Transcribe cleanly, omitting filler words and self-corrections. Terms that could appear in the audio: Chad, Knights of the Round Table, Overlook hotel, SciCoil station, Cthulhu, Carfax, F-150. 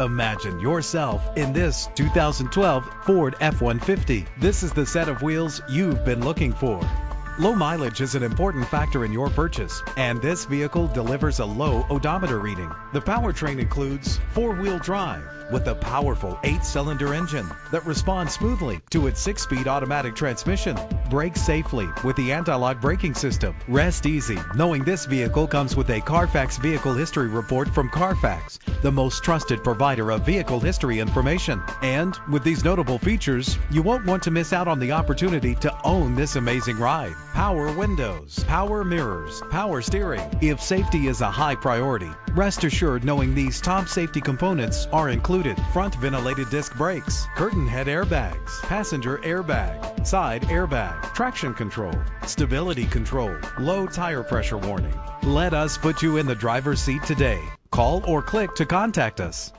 Imagine yourself in this 2012 Ford F-150. This is the set of wheels you've been looking for. Low mileage is an important factor in your purchase, and this vehicle delivers a low odometer reading. The powertrain includes four-wheel drive with a powerful 8-cylinder engine that responds smoothly to its 6-speed automatic transmission. Brake safely with the anti-lock braking system. Rest easy knowing this vehicle comes with a Carfax Vehicle History Report from Carfax, the most trusted provider of vehicle history information. And with these notable features, you won't want to miss out on the opportunity to own this amazing ride. Power windows, power mirrors, power steering. If safety is a high priority, rest assured knowing these top safety components are included: front ventilated disc brakes, curtain head airbags, passenger airbag, side airbag, traction control, stability control, low tire pressure warning. Let us put you in the driver's seat today. Call or click to contact us.